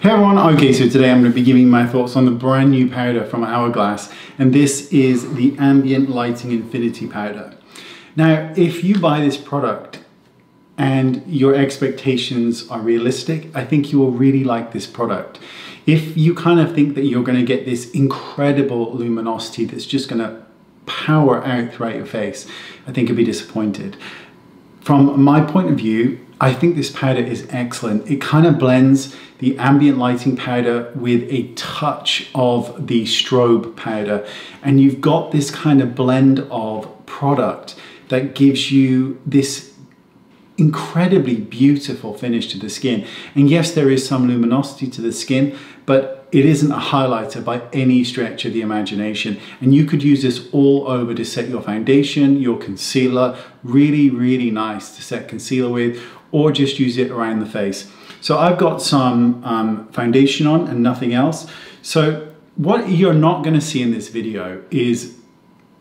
Hey everyone, okay, so today I'm going to be giving my thoughts on the brand new powder from Hourglass, and this is the Ambient Lighting Infinity Powder. Now, if you buy this product and your expectations are realistic, I think you will really like this product. If you kind of think that you're going to get this incredible luminosity that's just going to power out throughout your face, I think you'll be disappointed. From my point of view, I think this powder is excellent. It kind of blends the ambient lighting powder with a touch of the strobe powder, and you've got this kind of blend of product that gives you this incredibly beautiful finish to the skin. And yes, there is some luminosity to the skin, but it isn't a highlighter by any stretch of the imagination. And you could use this all over to set your foundation, your concealer, really, really nice to set concealer with, or just use it around the face. So I've got some foundation on and nothing else. So what you're not gonna see in this video is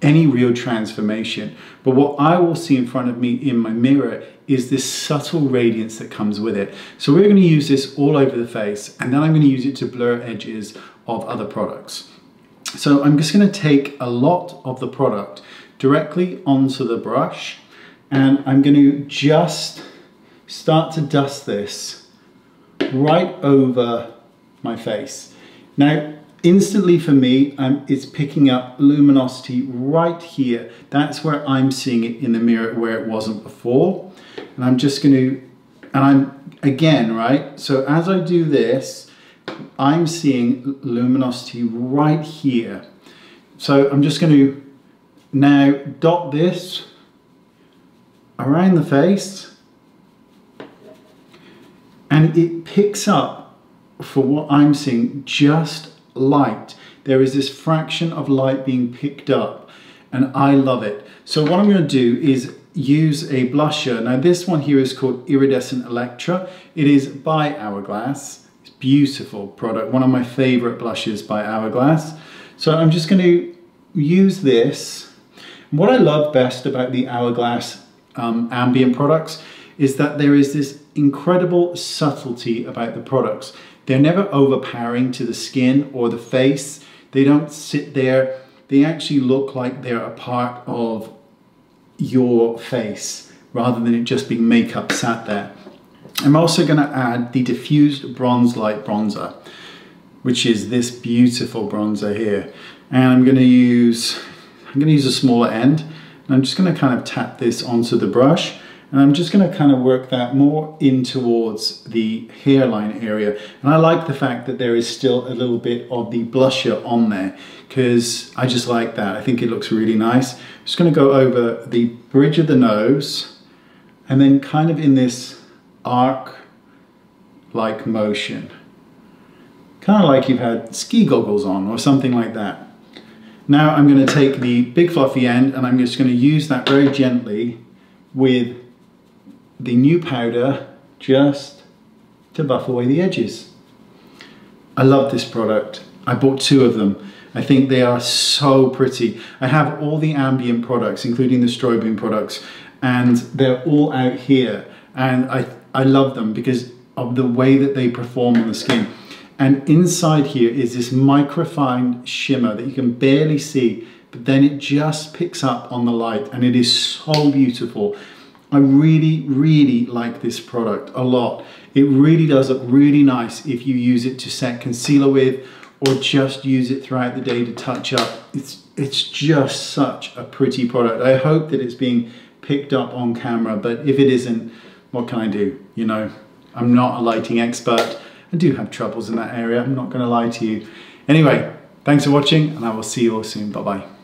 any real transformation, but what I will see in front of me in my mirror is this subtle radiance that comes with it. So we're going to use this all over the face, and then I'm going to use it to blur edges of other products. So I'm just going to take a lot of the product directly onto the brush, and I'm going to just start to dust this right over my face. Now, instantly for me, it's picking up luminosity right here. That's where I'm seeing it in the mirror where it wasn't before. And I'm just going to, and I'm again, right? So as I do this, I'm seeing luminosity right here. So I'm just going to now dot this around the face, and it picks up, for what I'm seeing, just light. There is this fraction of light being picked up, and I love it. So what I'm going to do is use a blusher. Now this one here is called Iridescent Electra. It is by Hourglass. It's a beautiful product, one of my favorite blushes by Hourglass. So I'm just going to use this. What I love best about the Hourglass ambient products is that there is this incredible subtlety about the products. They're never overpowering to the skin or the face. They don't sit there. They actually look like they're a part of your face rather than it just being makeup sat there. I'm also going to add the Diffused Bronze Light bronzer, which is this beautiful bronzer here. And I'm going to use a smaller end, and I'm just going to kind of tap this onto the brush. And I'm just going to kind of work that more in towards the hairline area. And I like the fact that there is still a little bit of the blusher on there, because I just like that. I think it looks really nice. I'm just going to go over the bridge of the nose and then kind of in this arc-like motion. Kind of like you've had ski goggles on or something like that. Now I'm going to take the big fluffy end, and I'm just going to use that very gently with the new powder just to buff away the edges. I love this product. I bought two of them. I think they are so pretty. I have all the ambient products, including the strobing products, and they're all out here. And I love them because of the way that they perform on the skin. And inside here is this microfine shimmer that you can barely see, but then it just picks up on the light, and it is so beautiful. I really, really like this product a lot. It really does look really nice if you use it to set concealer with, or just use it throughout the day to touch up. It's just such a pretty product. I hope that it's being picked up on camera, but if it isn't, what can I do? You know, I'm not a lighting expert. I do have troubles in that area, I'm not going to lie to you. Anyway, thanks for watching, and I will see you all soon. Bye-bye.